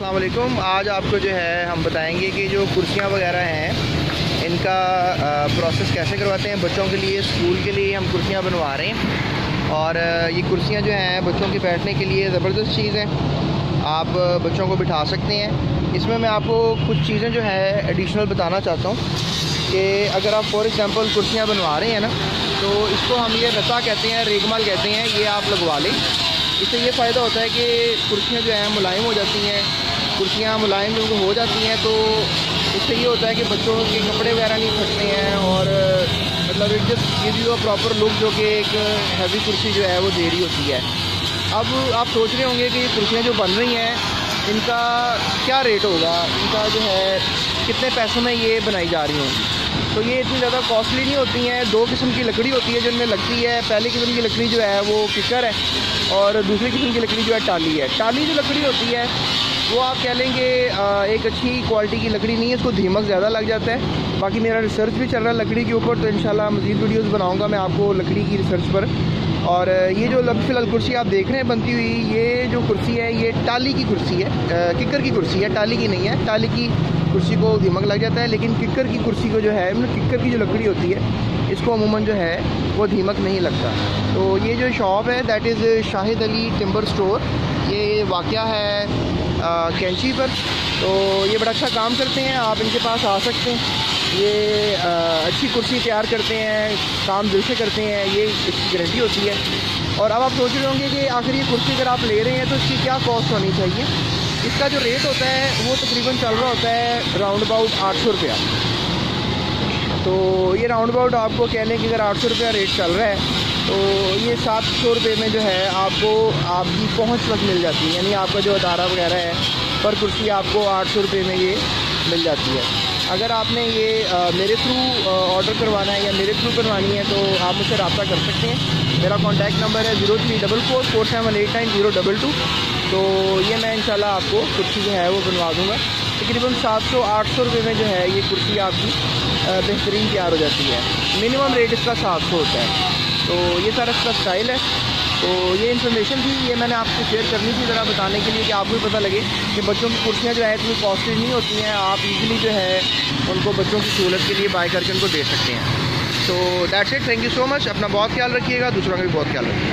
अस्सलाम वालेकुम। आज आपको जो है हम बताएंगे कि जो कुर्सियाँ वगैरह हैं इनका प्रोसेस कैसे करवाते हैं। बच्चों के लिए स्कूल के लिए हम कुर्सियाँ बनवा रहे हैं और ये कुर्सियाँ जो हैं बच्चों के बैठने के लिए ज़बरदस्त चीज़ है, आप बच्चों को बिठा सकते हैं। इसमें मैं आपको कुछ चीज़ें जो है एडिशनल बताना चाहता हूँ कि अगर आप फॉर एग्ज़ाम्पल कुर्सियाँ बनवा रहे हैं ना, तो इसको हम ये रस्सा कहते हैं, रेगमाल कहते हैं, ये आप लगवा लें। इससे ये फ़ायदा होता है कि कुर्सियाँ जो हैं मुलायम हो जाती हैं, कुर्सियाँ मुलायम हो जाती हैं, तो इससे ये होता है कि बच्चों के कपड़े वगैरह नहीं फटते हैं और मतलब एक gives you a proper look जो कि एक हैवी कुर्सी जो है वो दे रही होती है। अब आप सोच रहे होंगे कि कुर्सियाँ जो बन रही हैं इनका क्या रेट होगा, इनका जो है कितने पैसों में ये बनाई जा रही होंगी। तो ये इतनी ज़्यादा कॉस्टली नहीं होती हैं। दो किस्म की लकड़ी होती है जिनमें लगती है, पहली किस्म की लकड़ी जो है वो किकर है और दूसरी किस्म की लकड़ी जो है टाली है। टाली जो लकड़ी होती है वो आप कह लेंगे एक अच्छी क्वालिटी की लकड़ी नहीं है, उसको दीमक ज़्यादा लग जाता है। बाकी मेरा रिसर्च भी चल रहा है लकड़ी के ऊपर, तो इंशाल्लाह मज़ीद वीडियोस बनाऊंगा मैं आपको लकड़ी की रिसर्च पर। और ये जो फिलहाल कुर्सी आप देख रहे हैं बनती हुई, ये जो कुर्सी है ये टाली की कुर्सी है, किकर की कुर्सी है, टाली की नहीं है। टाली की कुर्सी को दीमक लग जाता है, लेकिन किकर की कुर्सी को जो है, किकर की जो लकड़ी होती है इसको अमूमन जो है वो दीमक नहीं लगता। तो ये जो शॉप है that is Shahid Ali timber store, ये वाक़या है कैंची पर। तो ये बड़ा अच्छा काम करते हैं, आप इनके पास आ सकते हैं। ये अच्छी कुर्सी तैयार करते हैं, काम दिल से करते हैं, ये इसकी गारंटी होती है। और अब आप सोच रहे होंगे कि आखिर ये कुर्सी अगर आप ले रहे हैं तो इसकी क्या कॉस्ट होनी चाहिए। इसका जो रेट होता है वो तकरीबन चल रहा होता है राउंड अबाउट 800 रुपया। तो ये राउंड अबाउट आपको कह लें कि अगर 800 रुपया रेट चल रहा है तो ये 700 रुपये में जो है आपको आपकी पहुंच तक मिल जाती है, यानी आपका जो अदारा वगैरह है पर कुर्सी आपको 800 रुपये में ये मिल जाती है। अगर आपने ये मेरे थ्रू ऑर्डर करवाना है या मेरे थ्रू करवानी है तो आप मुझसे रब्ता कर सकते हैं। मेरा कॉन्टैक्ट नंबर है 0344478902। तो ये मैं इंशाल्लाह आपको कुर्सी जो है वो बनवा दूँगा। तकरीबन 700-800 रुपये में जो है ये कुर्सी आपकी बेहतरीन तैयार हो जाती है। मिनिमम रेट इसका 700 होता है। तो ये सारा इसका स्टाइल है। तो ये इन्फॉर्मेशन थी, ये मैंने आपको शेयर करनी थी ज़रा बताने के लिए कि आपको भी पता लगे कि बच्चों की कुर्सियाँ जो है इतनी कॉस्टली नहीं होती हैं, आप इजीली जो है उनको बच्चों की सहूलत के लिए बाय करके उनको दे सकते हैं। तो that's it, thank you so much. अपना बहुत ख्याल रखिएगा, दूसरों का भी बहुत ख्याल रखिएगा।